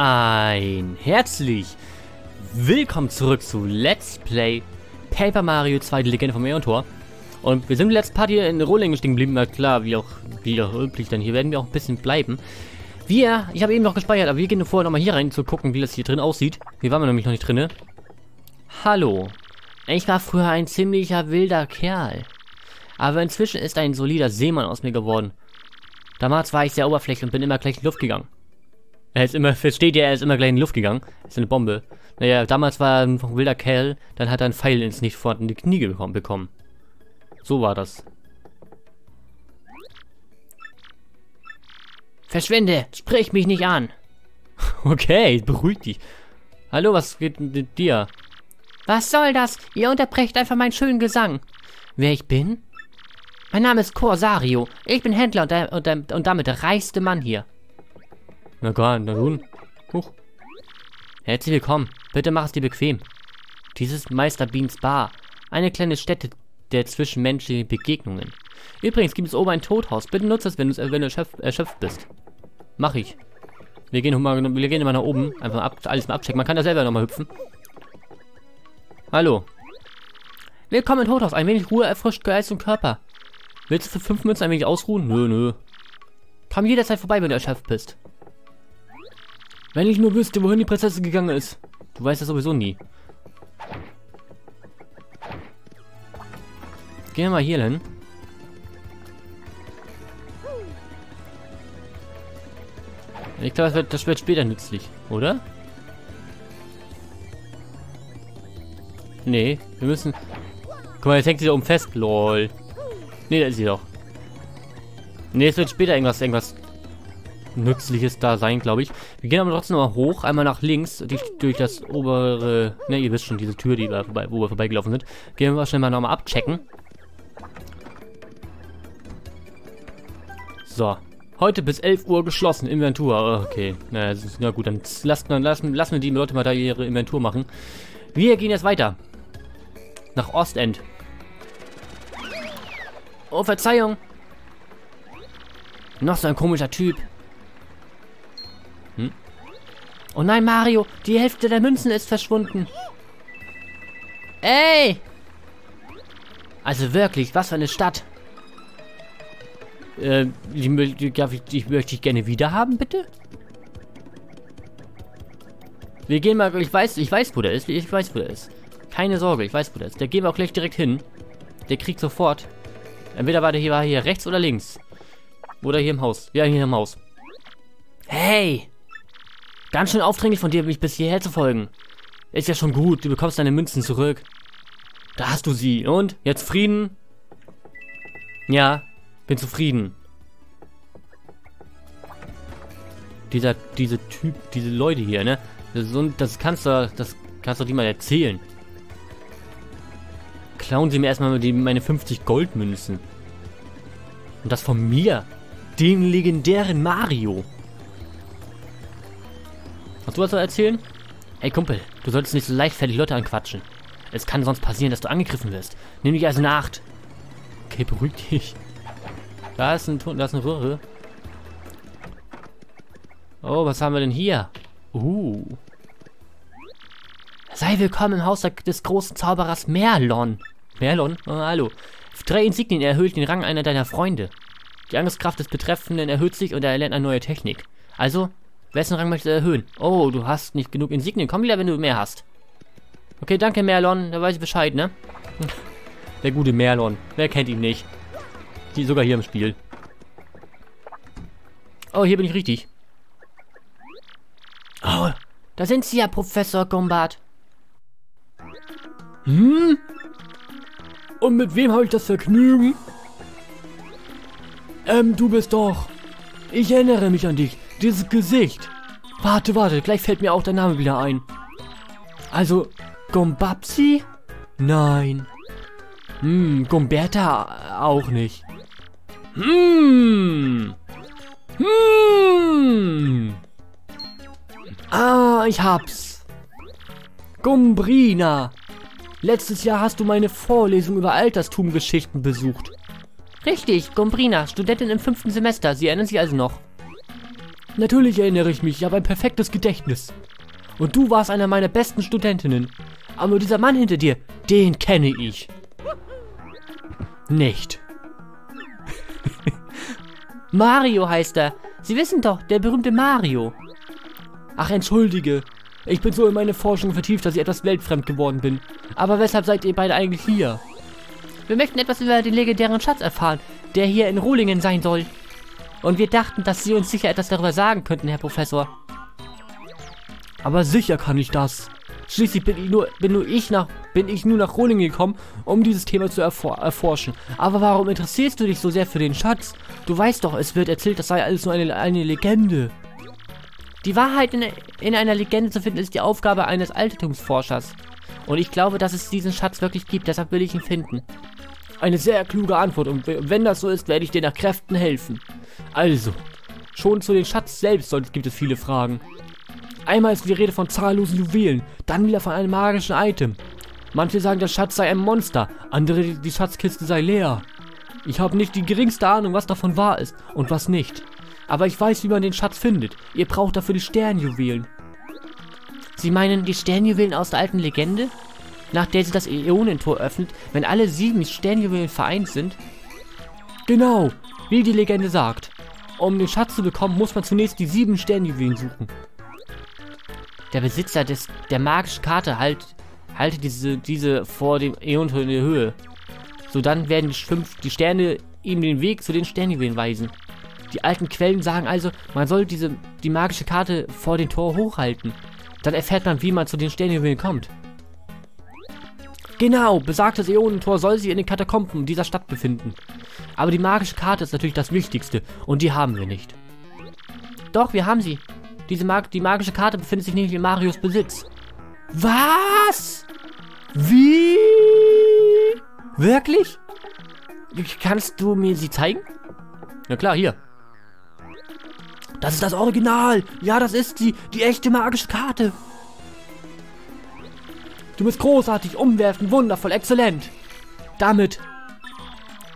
Ein herzlich willkommen zurück zu Let's Play Paper Mario 2, die Legende vom Äonentor. Und wir sind letztes Part hier in Rohling stehen geblieben, na klar, wie auch üblich, denn hier werden wir auch ein bisschen bleiben. Ich habe eben noch gespeichert, aber wir gehen vorher nochmal hier rein, zu gucken, wie das hier drin aussieht. Hier waren wir nämlich noch nicht drinne. Hallo. Ich war früher ein ziemlicher wilder Kerl. Aber inzwischen ist ein solider Seemann aus mir geworden. Damals war ich sehr oberflächlich und bin immer gleich in die Luft gegangen. Er ist immer gleich in die Luft gegangen. Ist eine Bombe. Naja, damals war er ein wilder Kerl, dann hat er einen Pfeil ins nicht vorhandene Knie bekommen. So war das. Verschwinde! Sprich mich nicht an! Okay, beruhig dich. Hallo, was geht mit dir? Was soll das? Ihr unterbrecht einfach meinen schönen Gesang. Wer ich bin? Mein Name ist Corsario. Ich bin Händler und damit der reichste Mann hier. Na gut, na nun. Huch. Herzlich willkommen. Bitte mach es dir bequem. Dies ist Meister-Beans-Bar. Eine kleine Stätte der zwischenmenschlichen Begegnungen. Übrigens gibt es oben ein Tothaus. Bitte nutze es, wenn du erschöpft bist. Mach ich. Wir gehen immer nach oben. Einfach alles mal abchecken. Man kann da selber nochmal hüpfen. Hallo. Willkommen im Tothaus. Ein wenig Ruhe erfrischt Geist und Körper. Willst du für 5 Münzen ein wenig ausruhen? Nö. Komm jederzeit vorbei, wenn du erschöpft bist. Wenn ich nur wüsste, wohin die Prinzessin gegangen ist. Du weißt das sowieso nie. Gehen wir mal hier hin. Ich glaube, das wird später nützlich, oder? Nee, wir müssen... Guck mal, jetzt hängt sie da oben fest. Lol. Nee, da ist sie doch. Nee, es wird später irgendwas Nützliches da sein, glaube ich. Wir gehen aber trotzdem mal hoch, einmal nach links, durch das obere... Ne, ihr wisst schon, diese Tür, wo wir vorbeigelaufen sind. Gehen wir schnell mal nochmal abchecken. So. Heute bis 11 Uhr geschlossen, Inventur. Okay, na gut, dann lassen wir die Leute mal da ihre Inventur machen. Wir gehen jetzt weiter. Nach Ostend. Oh, Verzeihung. Noch so ein komischer Typ. Oh nein, Mario, die Hälfte der Münzen ist verschwunden. Ey! Also wirklich, was für eine Stadt. Ich möchte dich gerne wiederhaben, bitte? Wir gehen mal, ich weiß, wo der ist. Keine Sorge, ich weiß, wo der ist. Da gehen wir auch gleich direkt hin. Der kriegt sofort. Entweder war hier rechts oder links. Oder hier im Haus. Ja, hier im Haus. Hey! Ganz schön aufdringlich von dir, mich bis hierher zu folgen. Ist ja schon gut, du bekommst deine Münzen zurück. Da hast du sie. Und? Jetzt Frieden? Ja, bin zufrieden. Diese Leute hier, ne? Das kannst du nicht mal erzählen. Klauen sie mir erstmal meine 50 Goldmünzen. Und das von mir. Dem legendären Mario. Hast du was zu erzählen? Ey Kumpel, du solltest nicht so leichtfertig Leute anquatschen. Es kann sonst passieren, dass du angegriffen wirst. Nimm dich also in Acht. Okay, beruhig dich. Da ist eine Röhre. Oh, was haben wir denn hier? Sei willkommen im Haus des großen Zauberers Merlon. Merlon? Oh, hallo. 3 Insignien erhöht den Rang einer deiner Freunde. Die Angriffskraft des Betreffenden erhöht sich und er erlernt eine neue Technik. Also... Wessen Rang möchtest du erhöhen? Oh, du hast nicht genug Insignien. Komm wieder, wenn du mehr hast. Okay, danke, Merlon. Da weiß ich Bescheid, ne? Der gute Merlon. Wer kennt ihn nicht? Die sogar hier im Spiel. Oh, hier bin ich richtig. Oh, da sind sie ja, Professor Gombard. Hm? Und mit wem habe ich das Vergnügen? Du bist doch... Ich erinnere mich an dich. Dieses Gesicht. Warte. Gleich fällt mir auch der Name wieder ein. Also, Gombapsi? Nein. Gomberta auch nicht. Ah, ich hab's. Gumbrina. Letztes Jahr hast du meine Vorlesung über Alterstumgeschichten besucht. Richtig, Gumbrina, Studentin im 5. Semester. Sie erinnern sich also noch. Natürlich erinnere ich mich, ich habe ein perfektes Gedächtnis. Und du warst einer meiner besten Studentinnen. Aber dieser Mann hinter dir, den kenne ich. Nicht. Mario heißt er. Sie wissen doch, der berühmte Mario. Ach, entschuldige. Ich bin so in meine Forschung vertieft, dass ich etwas weltfremd geworden bin. Aber weshalb seid ihr beide eigentlich hier? Wir möchten etwas über den legendären Schatz erfahren, der hier in Rohlingen sein soll. Und wir dachten, dass Sie uns sicher etwas darüber sagen könnten, Herr Professor. Aber sicher kann ich das. Schließlich bin ich nur nach Rohlingen gekommen, um dieses Thema zu erforschen. Aber warum interessierst du dich so sehr für den Schatz? Du weißt doch, es wird erzählt, das sei alles nur eine Legende. Die Wahrheit in einer Legende zu finden, ist die Aufgabe eines Altertumsforschers. Und ich glaube, dass es diesen Schatz wirklich gibt, deshalb will ich ihn finden. Eine sehr kluge Antwort, und wenn das so ist, werde ich dir nach Kräften helfen. Also, schon zu den Schatz selbst gibt es viele Fragen. Einmal ist die Rede von zahllosen Juwelen, dann wieder von einem magischen Item. Manche sagen, der Schatz sei ein Monster, andere, die Schatzkiste sei leer. Ich habe nicht die geringste Ahnung, was davon wahr ist und was nicht. Aber ich weiß, wie man den Schatz findet. Ihr braucht dafür die Sternjuwelen. Sie meinen die Sternjuwelen aus der alten Legende? Nach der sie das Äonentor öffnet, wenn alle 7 Sternjuwelen vereint sind? Genau, wie die Legende sagt. Um den Schatz zu bekommen, muss man zunächst die 7 Sternjuwelen suchen. Der Besitzer der magischen Karte halte diese vor dem Äonentor in der Höhe. Sodann werden die Sterne ihm den Weg zu den Sternjuwelen weisen. Die alten Quellen sagen also, man soll die magische Karte vor dem Tor hochhalten. Dann erfährt man, wie man zu den Sternjuwelen kommt. Genau, besagtes Äonentor soll sich in den Katakomben dieser Stadt befinden. Aber die magische Karte ist natürlich das Wichtigste und die haben wir nicht. Doch, wir haben sie. Die magische Karte befindet sich nämlich in Marios Besitz. Was? Wie? Wirklich? Kannst du mir sie zeigen? Na klar, hier. Das ist das Original. Ja, das ist die echte magische Karte. Du bist großartig, umwerfend, wundervoll, exzellent. Damit,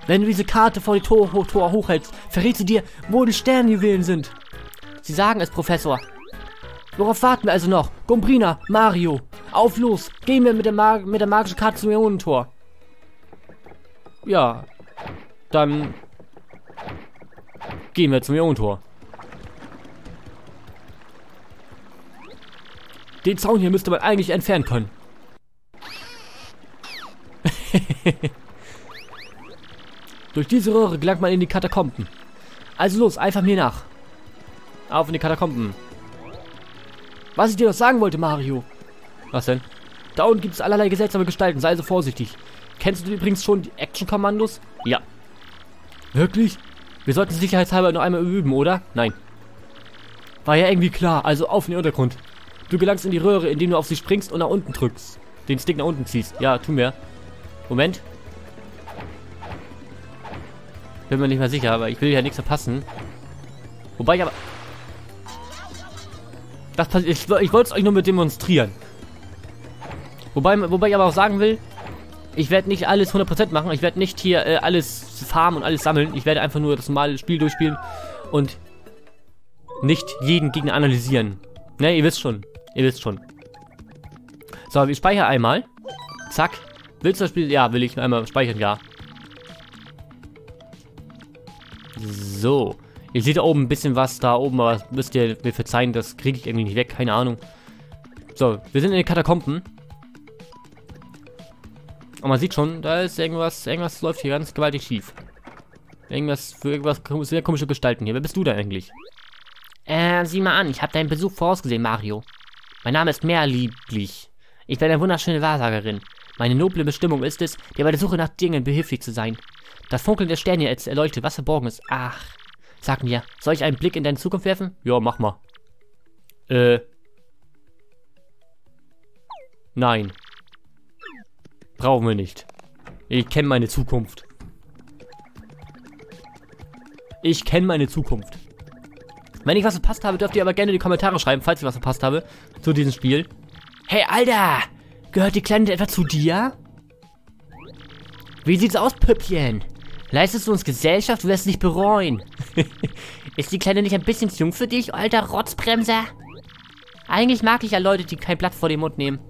wenn du diese Karte vor die Tor hochhältst, verrätst du dir, wo die Sternjuwelen sind. Sie sagen es, Professor. Worauf warten wir also noch? Gumbrina, Mario, auf los! Gehen wir mit der magischen Karte zum Äonentor. Ja, dann gehen wir zum Äonentor. Den Zaun hier müsste man eigentlich entfernen können. Durch diese Röhre gelangt man in die Katakomben. Also los, einfach mir nach. Auf in die Katakomben. Was ich dir noch sagen wollte, Mario. Was denn? Da unten gibt es allerlei seltsame Gestalten, sei also vorsichtig. Kennst du übrigens schon die Action-Kommandos? Ja. Wirklich? Wir sollten sicherheitshalber noch einmal üben, oder? Nein. War ja irgendwie klar, also auf in den Untergrund. Du gelangst in die Röhre, indem du auf sie springst und nach unten drückst. Den Stick nach unten ziehst. Ja, tu mir. Moment. Bin mir nicht mehr sicher, aber ich will ja nichts verpassen. Wobei ich aber... Das passiert. Ich wollte es euch nur mit demonstrieren. Wobei ich aber auch sagen will, ich werde nicht alles 100% machen. Ich werde nicht hier alles farmen und alles sammeln. Ich werde einfach nur das normale Spiel durchspielen und nicht jeden Gegner analysieren. Ne, ihr wisst schon. Ihr wisst schon. So, wir speichern einmal. Zack. Willst du das Spiel? Ja, will ich einmal speichern, ja. So. Ihr seht da oben ein bisschen was, da oben, aber das müsst ihr mir verzeihen, das kriege ich irgendwie nicht weg, keine Ahnung. So, wir sind in den Katakomben. Und man sieht schon, da ist irgendwas läuft hier ganz gewaltig schief. Für irgendwas sehr komische Gestalten hier. Wer bist du da eigentlich? Sieh mal an, ich habe deinen Besuch vorausgesehen, Mario. Mein Name ist Mehrlieblich. Ich bin eine wunderschöne Wahrsagerin. Meine noble Bestimmung ist es, dir bei der Suche nach Dingen behilflich zu sein. Das Funkeln der Sterne erleuchtet, was verborgen ist. Ach... Sag mir, soll ich einen Blick in deine Zukunft werfen? Ja, mach mal. Nein. Brauchen wir nicht. Ich kenne meine Zukunft. Ich kenne meine Zukunft. Wenn ich was verpasst habe, dürft ihr aber gerne in die Kommentare schreiben, falls ich was verpasst habe, zu diesem Spiel. Hey, Alter! Gehört die Kleine etwa zu dir? Wie sieht's aus, Püppchen? Leistest du uns Gesellschaft, du wirst es nicht bereuen. Ist die Kleine nicht ein bisschen zu jung für dich, alter Rotzbremser? Eigentlich mag ich ja Leute, die kein Blatt vor den Mund nehmen.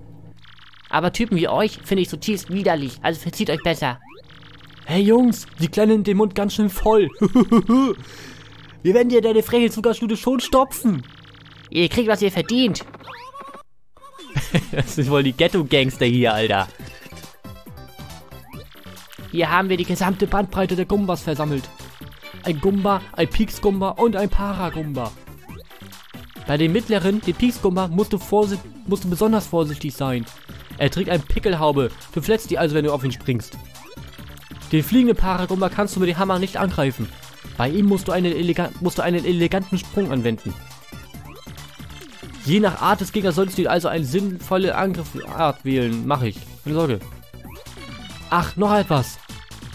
Aber Typen wie euch finde ich zutiefst widerlich, also verzieht euch besser. Hey Jungs, die Kleine nimmt den Mund ganz schön voll. Wir werden dir deine freche Zuckerschnute schon stopfen. Ihr kriegt, was ihr verdient. Das sind wohl die Ghetto-Gangster hier, Alter. Hier haben wir die gesamte Bandbreite der Gumbas versammelt. Ein Gumba, ein Pieks-Gumba und ein Para-Gumba. Bei dem mittleren, dem Pieks-Gumba, musst du besonders vorsichtig sein. Er trägt eine Pickelhaube. Du verletzt die also, wenn du auf ihn springst. Den fliegenden Para-Gumba kannst du mit dem Hammer nicht angreifen. Bei ihm musst du einen eleganten Sprung anwenden. Je nach Art des Gegners solltest du also eine sinnvolle Angriffsart wählen. Mache ich. Keine Sorge. Ach, noch etwas.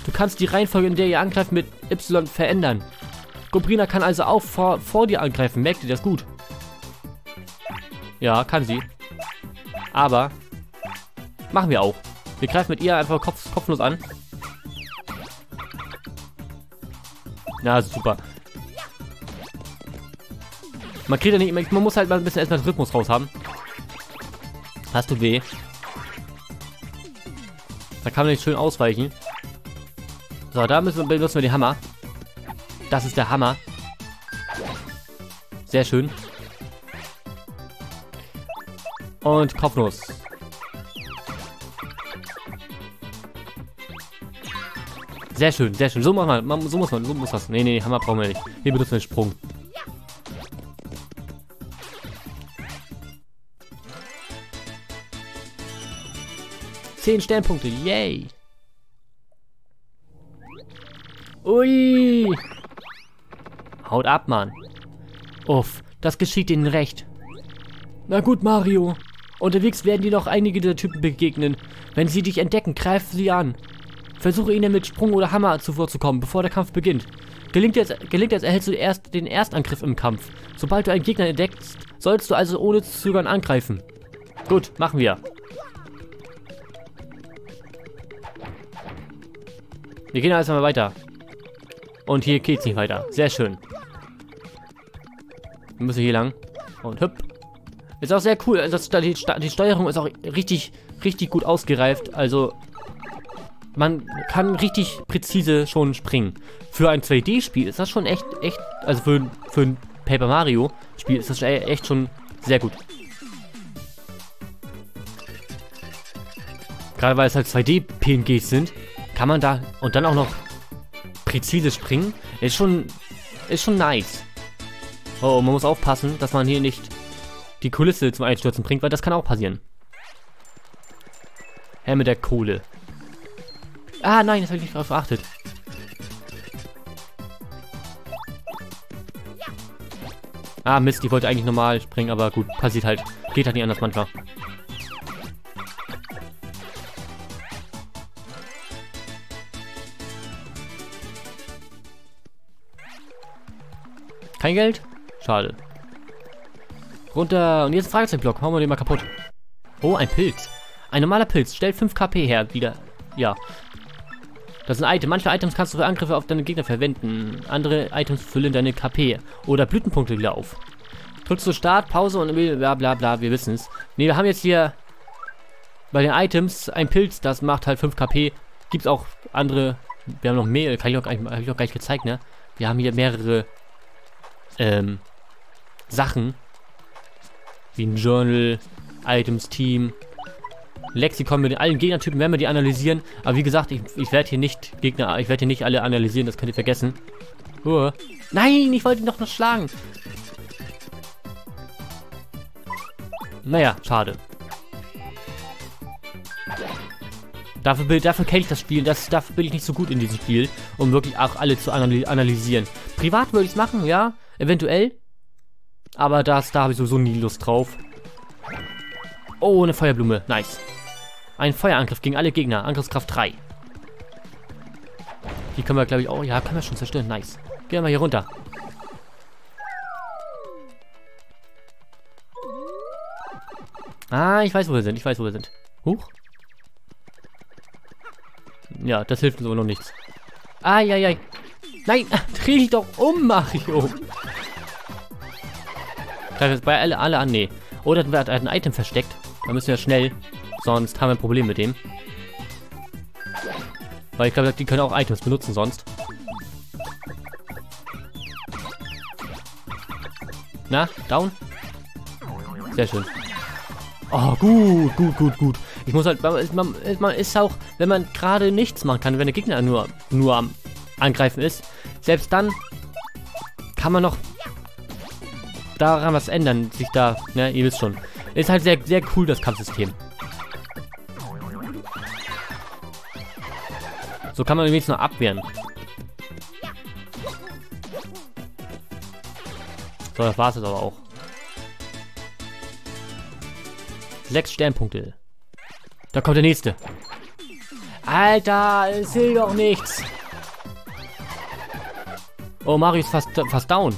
Du kannst die Reihenfolge, in der ihr angreift, mit Y verändern. Gumbrina kann also auch vor dir angreifen. Merkt ihr das gut? Ja, kann sie. Aber machen wir auch. Wir greifen mit ihr einfach kopflos an. Na, super. Man kriegt ja nicht immer, man muss halt mal ein bisschen erstmal den Rhythmus raus haben. Hast du weh? Da kann man nicht schön ausweichen. So, da benutzen wir den Hammer. Das ist der Hammer. Sehr schön. Und Kopfnuss. Sehr schön, sehr schön. So muss man, so muss das. Nee, nee, Hammer brauchen wir nicht. Hier benutzen wir den Sprung. Sternpunkte, yay! Ui! Haut ab, Mann. Uff, das geschieht ihnen recht. Na gut, Mario. Unterwegs werden dir noch einige der Typen begegnen. Wenn sie dich entdecken, greif sie an. Versuche ihnen mit Sprung oder Hammer zuvorzukommen, bevor der Kampf beginnt. Gelingt es, erhältst du erst den Erstangriff im Kampf. Sobald du einen Gegner entdeckst, sollst du also ohne zu zögern angreifen. Gut, machen wir. Wir gehen also mal weiter. Und hier geht's nicht weiter. Sehr schön. Wir müssen hier lang. Und hüpp. Ist auch sehr cool. Also die Steuerung ist auch richtig, richtig gut ausgereift. Also man kann richtig präzise schon springen. Für ein 2D-Spiel ist das schon echt. Also für ein Paper Mario-Spiel ist das echt schon sehr gut. Gerade weil es halt 2D-PNGs sind. Kann man da und dann auch noch präzise springen? Ist schon nice. Oh, man muss aufpassen, dass man hier nicht die Kulisse zum Einstürzen bringt, weil das kann auch passieren. Herr mit der Kohle. Ah, nein, das habe ich nicht darauf geachtet. Ah, Mist, ich wollte eigentlich normal springen, aber gut, passiert halt. Geht halt nicht anders manchmal. Kein Geld? Schade. Runter. Und jetzt ein Fragezeichenblock. Hauen wir den mal kaputt. Oh, ein Pilz. Ein normaler Pilz. Stellt 5 KP her. Wieder. Ja. Das ist ein Item. Manche Items kannst du für Angriffe auf deine Gegner verwenden. Andere Items füllen deine KP. Oder Blütenpunkte wieder auf. Drückst du Start, Pause und bla bla bla. Wir wissen es. Ne, wir haben jetzt hier bei den Items ein Pilz. Das macht halt 5 KP. Gibt's auch andere. Wir haben noch Mehl. Kann ich auch gleich gezeigt, ne? Wir haben hier mehrere Sachen wie ein Journal, Items, Team, Lexikon mit allen Gegnertypen, werden wir die analysieren. Aber wie gesagt, ich werde hier nicht alle analysieren, das könnt ihr vergessen. Nein, ich wollte ihn doch noch schlagen. Naja, schade. Dafür kenne ich das Spiel, dafür bin ich nicht so gut in diesem Spiel, um wirklich auch alle zu analysieren. Privat würde ich es machen, ja, eventuell. Aber da habe ich sowieso nie Lust drauf. Oh, eine Feuerblume, nice. Ein Feuerangriff gegen alle Gegner, Angriffskraft 3. Die können wir, glaube ich, auch, ja, können wir schon zerstören, nice. Gehen wir mal hier runter. Ah, ich weiß, wo wir sind. Huch. Ja, das hilft uns aber noch nichts. Ai, ai, ai. Nein, dreh dich doch um, Mario. Greifen jetzt bei alle an, nee. Oder hat er ein Item versteckt? Da müssen wir schnell, sonst haben wir ein Problem mit dem. Weil ich glaube, die können auch Items benutzen sonst. Na, down? Sehr schön. Oh, gut. Ich muss halt, man ist auch, wenn man gerade nichts machen kann, wenn der Gegner nur am Angreifen ist, selbst dann kann man noch daran was ändern, sich da, ne, ihr wisst schon. Ist halt sehr, sehr cool, das Kampfsystem. So kann man wenigstens noch abwehren. So, das war's jetzt aber auch. 6 Sternpunkte. Da kommt der nächste. Alter, es hilft doch nichts. Oh, Mario ist fast down.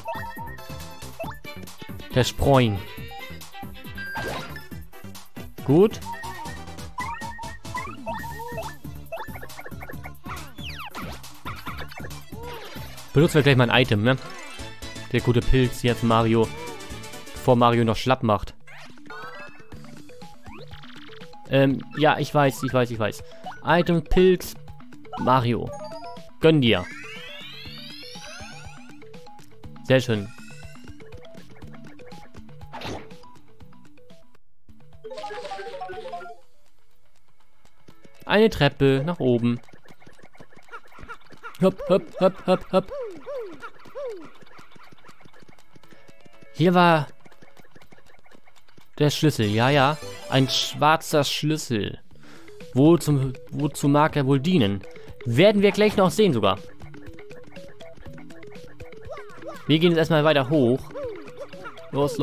Der Sproing. Gut. Benutzen wir gleich mal ein Item, ne? Der gute Pilz jetzt Mario. Bevor Mario noch schlapp macht. Ja, ich weiß. Item, Pilz, Mario. Gönn dir. Sehr schön. Eine Treppe nach oben. Hopp. Hier war der Schlüssel. Ja. Ein schwarzer Schlüssel. Wozu mag er wohl dienen? Werden wir gleich noch sehen sogar. Wir gehen jetzt erstmal weiter hoch. Los.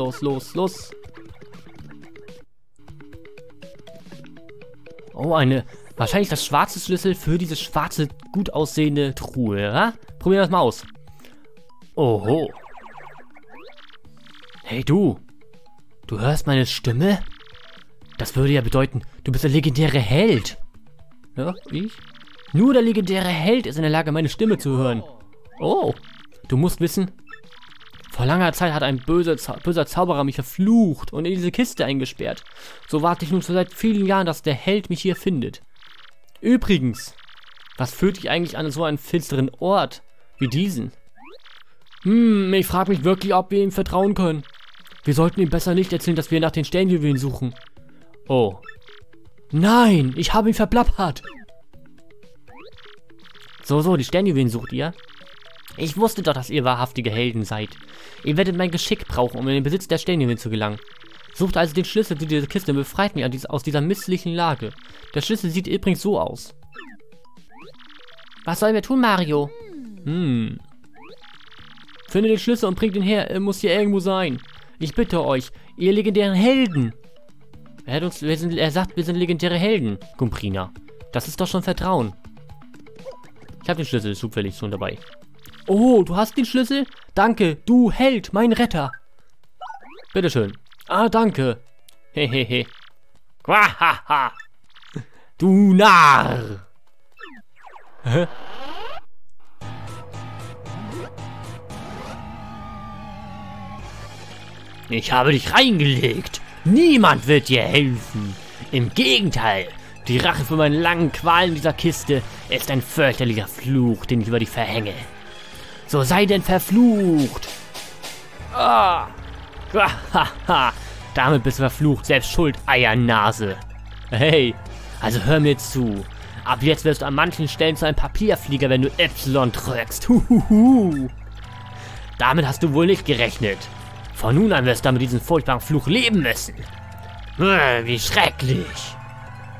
Oh, eine... Wahrscheinlich das schwarze Schlüssel für diese schwarze, gut aussehende Truhe, ha? Probieren wir das mal aus. Oho. Hey du. Du hörst meine Stimme? Das würde ja bedeuten, du bist der legendäre Held. Ja, ich? Nur der legendäre Held ist in der Lage, meine Stimme zu hören. Oh. Du musst wissen, vor langer Zeit hat ein böser Zauberer mich verflucht und in diese Kiste eingesperrt. So warte ich nun schon seit vielen Jahren, dass der Held mich hier findet. Übrigens, was führt dich eigentlich an so einen finsteren Ort wie diesen? Ich frage mich wirklich, ob wir ihm vertrauen können. Wir sollten ihm besser nicht erzählen, dass wir nach den Sternjuwelen suchen. Oh. Nein, ich habe ihn verplappert. So, die Sternjuwelen sucht ihr? Ich wusste doch, dass ihr wahrhaftige Helden seid. Ihr werdet mein Geschick brauchen, um in den Besitz der Sternjuwelen zu gelangen. Sucht also den Schlüssel zu dieser Kiste und befreit mich aus dieser misslichen Lage. Der Schlüssel sieht übrigens so aus. Was sollen wir tun, Mario? Finde den Schlüssel und bringt ihn her. Er muss hier irgendwo sein. Ich bitte euch, ihr legendären Helden. Er sagt, wir sind legendäre Helden, Gumbrina. Das ist doch schon Vertrauen. Ich habe den Schlüssel zufällig schon dabei. Oh, du hast den Schlüssel? Danke, du Held, mein Retter. Bitteschön. Ah, danke. Hehehe. Quahaha. Du Narr. Hä? Ich habe dich reingelegt. Niemand wird dir helfen. Im Gegenteil. Die Rache für meine langen Qualen dieser Kiste ist ein fürchterlicher Fluch, den ich über dich verhänge. So sei denn verflucht. Ah. Damit bist du verflucht, selbst schuld, Eiernase. Hey, also hör mir zu. Ab jetzt wirst du an manchen Stellen zu einem Papierflieger, wenn du Y drückst. Huhuhu. Damit hast du wohl nicht gerechnet. Von nun an wirst du mit diesem furchtbaren Fluch leben müssen. Wie schrecklich.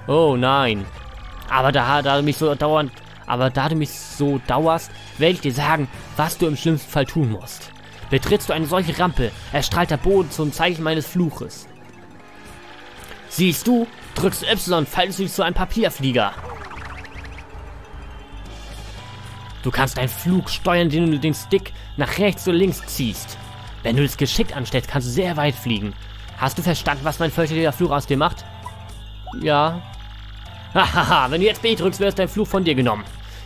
Oh nein. Aber da du mich so dauerst, werde ich dir sagen, was du im schlimmsten Fall tun musst. Betrittst du eine solche Rampe, erstrahlt der Boden zum Zeichen meines Fluches. Siehst du, drückst Y, fallst du dich zu einem Papierflieger. Du kannst deinen Flug steuern, indem du den Stick nach rechts oder links ziehst. Wenn du es geschickt anstellst, kannst du sehr weit fliegen. Hast du verstanden, was mein fürchterlicher Fluch aus dir macht? Ja. Hahaha, wenn du jetzt B drückst, wirst dein Fluch von dir genommen.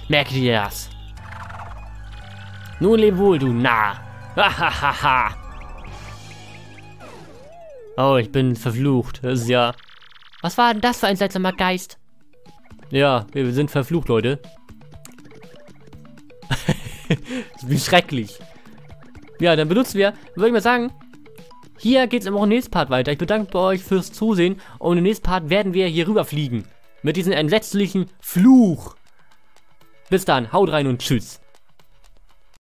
Merke dir das. Nun leb wohl, du Narr. Hahaha. Oh, ich bin verflucht. Das ist ja... Was war denn das für ein seltsamer Geist? Ja, wir sind verflucht, Leute. Wie schrecklich. Ja, dann benutzen wir, würde ich mal sagen, hier geht es im nächsten Part weiter. Ich bedanke euch fürs Zusehen und im nächsten Part werden wir hier rüber fliegen. Mit diesem entsetzlichen Fluch. Bis dann, haut rein und tschüss.